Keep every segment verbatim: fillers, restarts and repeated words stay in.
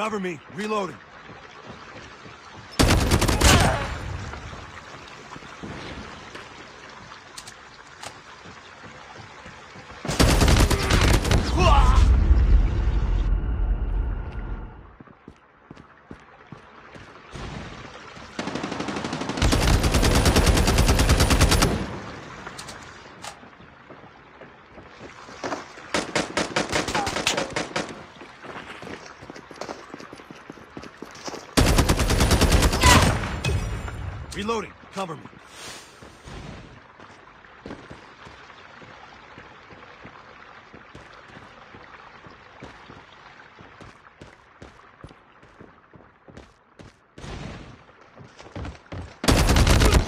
Cover me. Reloading. Reloading. Cover me.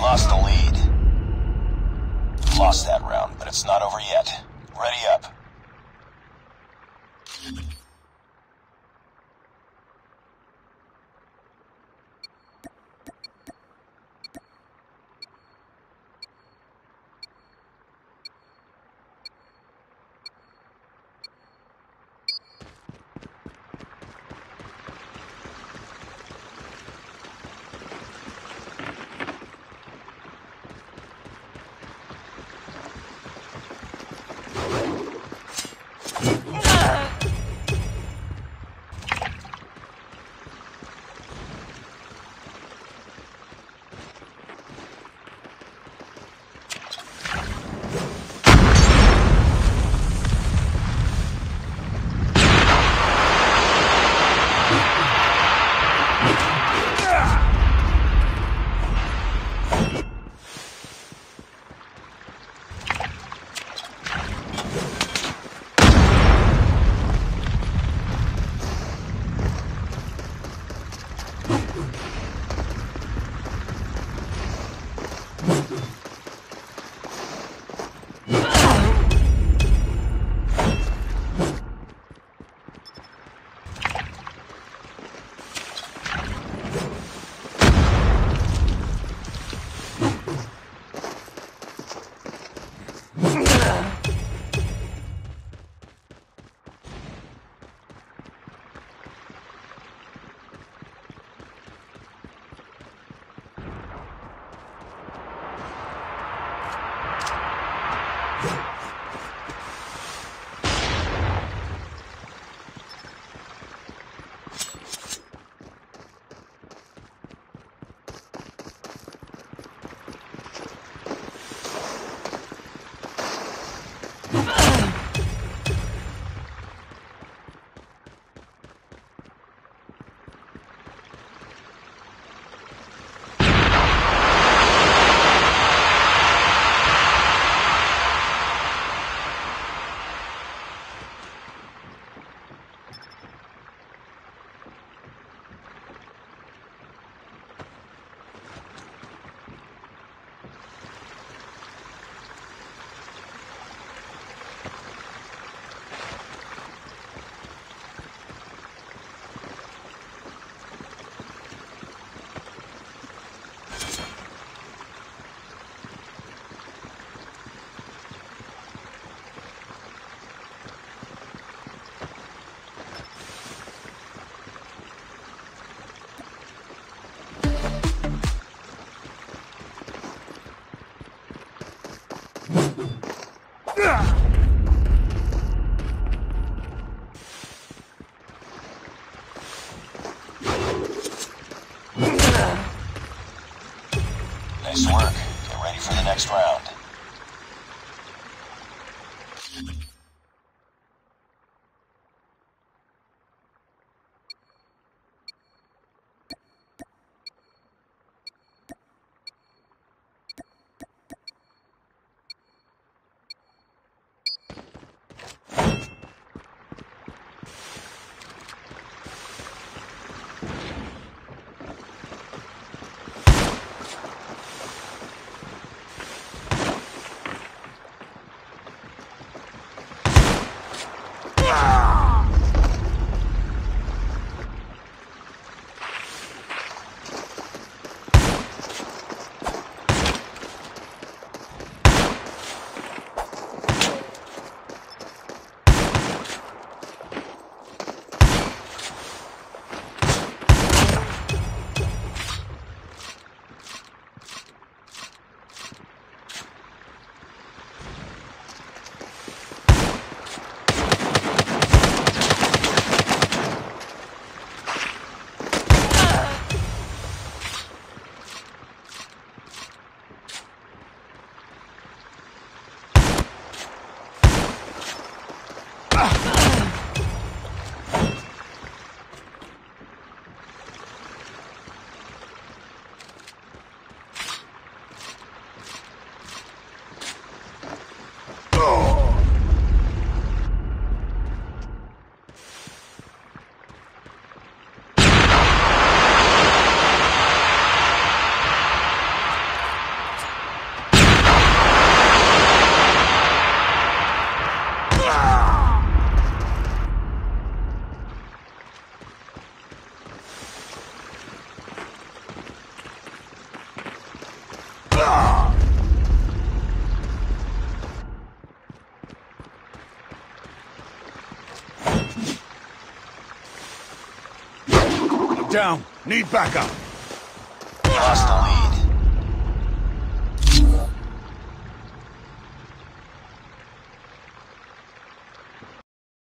Lost the lead. Lost that round, but it's not over yet. Ready up. Nice work. Get ready for the next round. Down. Need backup. Lost the lead.